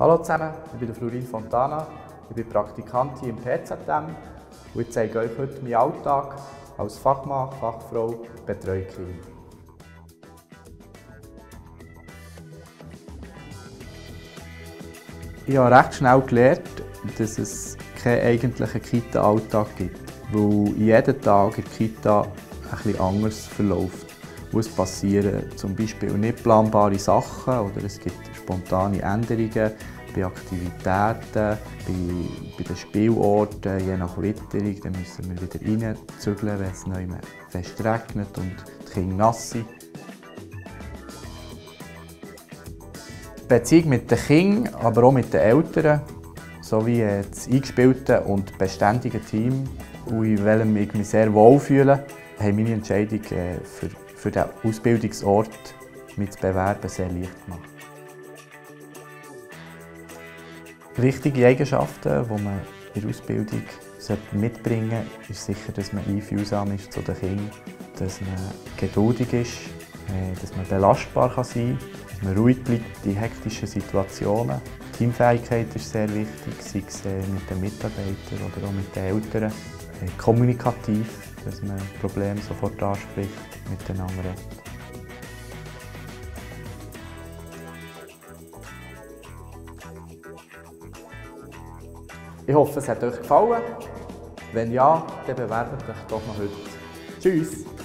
Hallo zusammen, ich bin Flurin Fontana, ich bin Praktikant hier im PZM und ich zeige euch heute meinen Alltag als Fachmann, Fachfrau, Betreuungsteam. Ich habe recht schnell gelernt, dass es keinen eigentlichen Kita-Alltag gibt, weil jeden Tag in der Kita etwas anders verläuft. Es passieren zum Beispiel nicht planbare Sachen oder es gibt spontane Änderungen bei Aktivitäten, bei den Spielorten, je nach Witterung. Dann müssen wir wieder reinzügeln, wenn es neu fest regnet und die Kinder nass sind. Die Beziehung mit den Kindern, aber auch mit den Eltern, sowie das eingespielte und beständige Team, in welchem ich mich sehr wohl fühle, haben meine Entscheidung für den Ausbildungsort mit zu bewerben sehr leicht gemacht. Wichtige Eigenschaften, die man in der Ausbildung mitbringen sollte, ist sicher, dass man einfühlsam ist zu den Kindern, dass man geduldig ist, dass man belastbar sein kann, dass man ruhig bleibt in hektischen Situationen. Die Teamfähigkeit ist sehr wichtig, sei es mit den Mitarbeitern oder auch mit den Eltern. Kommunikativ, dass man Probleme sofort anspricht, miteinander redet. Ich hoffe, es hat euch gefallen. Wenn ja, dann bewerbt euch doch noch heute. Tschüss!